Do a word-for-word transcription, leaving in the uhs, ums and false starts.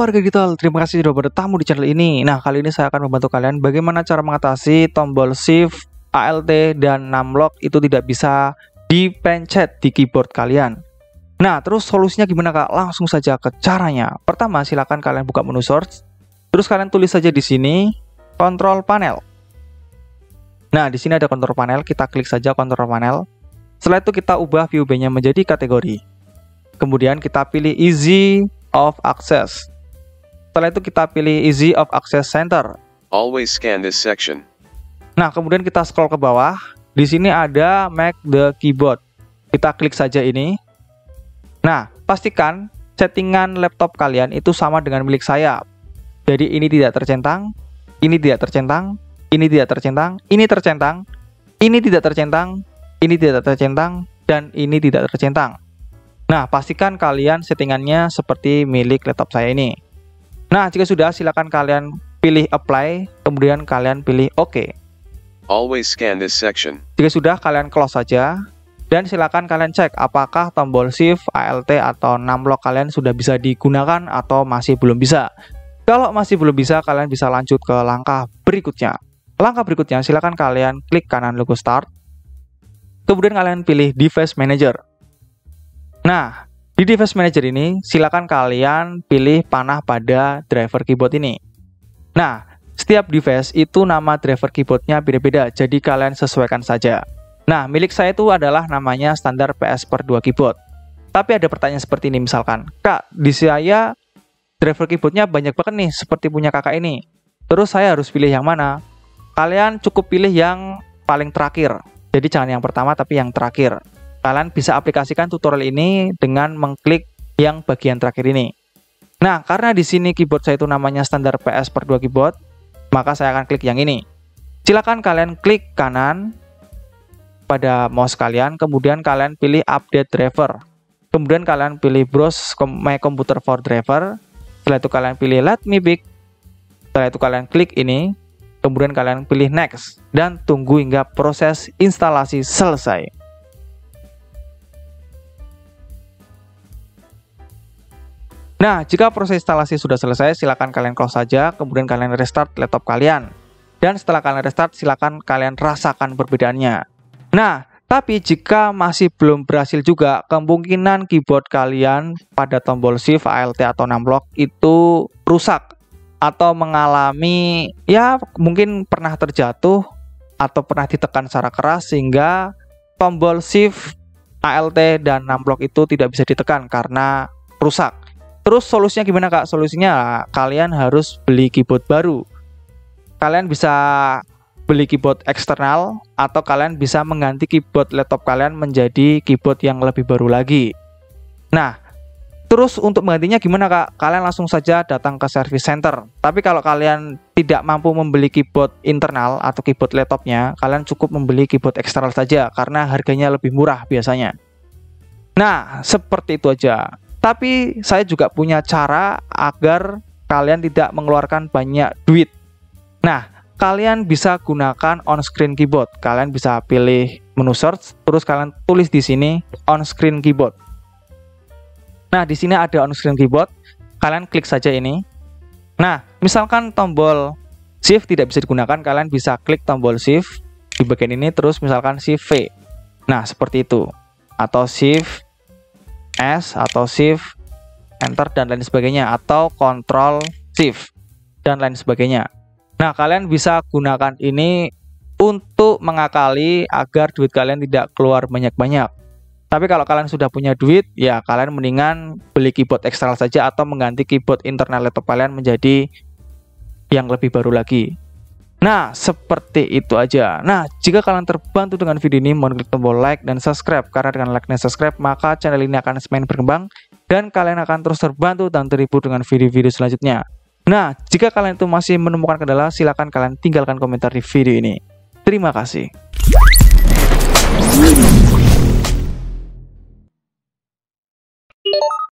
warga digital, terima kasih sudah bertamu di channel ini. Nah, kali ini saya akan membantu kalian bagaimana cara mengatasi tombol shift, A L T, dan num lock itu tidak bisa dipencet di keyboard kalian. Nah, terus solusinya gimana kak? Langsung saja ke caranya. Pertama, silakan kalian buka menu search. Terus kalian tulis saja di sini, kontrol panel. Nah, di sini ada kontrol panel, kita klik saja kontrol panel. Setelah itu kita ubah view B-nya menjadi kategori. Kemudian kita pilih easy of access. Setelah itu kita pilih easy of access center. Always scan this section. Nah, kemudian kita scroll ke bawah. Di sini ada make the keyboard. Kita klik saja ini. Nah, pastikan settingan laptop kalian itu sama dengan milik saya. Jadi ini tidak tercentang, ini tidak tercentang, ini tidak tercentang, ini tercentang, ini tidak tercentang, ini tidak tercentang, dan ini tidak tercentang. Nah, pastikan kalian settingannya seperti milik laptop saya ini. Nah, jika sudah, silakan kalian pilih apply, kemudian kalian pilih OK. Always scan this section. Jika sudah, kalian close saja, dan silakan kalian cek apakah tombol shift, A L T, atau num lock kalian sudah bisa digunakan atau masih belum bisa. Kalau masih belum bisa, kalian bisa lanjut ke langkah berikutnya. Langkah berikutnya, silakan kalian klik kanan logo start, kemudian kalian pilih device manager. Nah, di Device Manager ini, silakan kalian pilih panah pada driver keyboard ini. Nah, setiap device itu nama driver keyboardnya beda-beda, jadi kalian sesuaikan saja. Nah, milik saya itu adalah namanya standar P S per dua keyboard. Tapi ada pertanyaan seperti ini, misalkan, kak, di saya driver keyboardnya banyak banget nih, seperti punya kakak ini. Terus saya harus pilih yang mana? Kalian cukup pilih yang paling terakhir. Jadi jangan yang pertama, tapi yang terakhir. Kalian bisa aplikasikan tutorial ini dengan mengklik yang bagian terakhir ini. Nah, karena di sini keyboard saya itu namanya standar P S per dua keyboard, maka saya akan klik yang ini. Silakan kalian klik kanan pada mouse kalian, kemudian kalian pilih update driver. Kemudian kalian pilih browse my computer for driver. Setelah itu kalian pilih let me pick. Setelah itu kalian klik ini, kemudian kalian pilih next dan tunggu hingga proses instalasi selesai. Nah, jika proses instalasi sudah selesai, silakan kalian close saja, kemudian kalian restart laptop kalian. Dan setelah kalian restart, silakan kalian rasakan perbedaannya. Nah, tapi jika masih belum berhasil juga, kemungkinan keyboard kalian pada tombol shift, A L T, atau num lock itu rusak. Atau mengalami, ya mungkin pernah terjatuh, atau pernah ditekan secara keras, sehingga tombol shift, A L T, dan num lock itu tidak bisa ditekan karena rusak. Terus solusinya gimana kak? Solusinya kalian harus beli keyboard baru. Kalian bisa beli keyboard eksternal, atau kalian bisa mengganti keyboard laptop kalian menjadi keyboard yang lebih baru lagi. Nah, terus untuk menggantinya gimana kak? Kalian langsung saja datang ke service center. Tapi kalau kalian tidak mampu membeli keyboard internal atau keyboard laptopnya, kalian cukup membeli keyboard eksternal saja karena harganya lebih murah biasanya. Nah, seperti itu aja. Tapi saya juga punya cara agar kalian tidak mengeluarkan banyak duit. Nah, kalian bisa gunakan on-screen keyboard. Kalian bisa pilih menu search, terus kalian tulis di sini on-screen keyboard. Nah, di sini ada on-screen keyboard. Kalian klik saja ini. Nah, misalkan tombol shift tidak bisa digunakan, kalian bisa klik tombol shift di bagian ini, terus misalkan shift V. Nah, seperti itu. Atau shift S atau shift enter dan lain sebagainya, atau kontrol shift dan lain sebagainya. Nah, kalian bisa gunakan ini untuk mengakali agar duit kalian tidak keluar banyak-banyak. Tapi kalau kalian sudah punya duit, ya kalian mendingan beli keyboard eksternal saja atau mengganti keyboard internal laptop kalian menjadi yang lebih baru lagi. Nah, seperti itu aja. Nah, jika kalian terbantu dengan video ini, mohon klik tombol like dan subscribe. Karena dengan like dan subscribe, maka channel ini akan semakin berkembang. Dan kalian akan terus terbantu dan terhibur dengan video-video selanjutnya. Nah, jika kalian itu masih menemukan kendala, silakan kalian tinggalkan komentar di video ini. Terima kasih.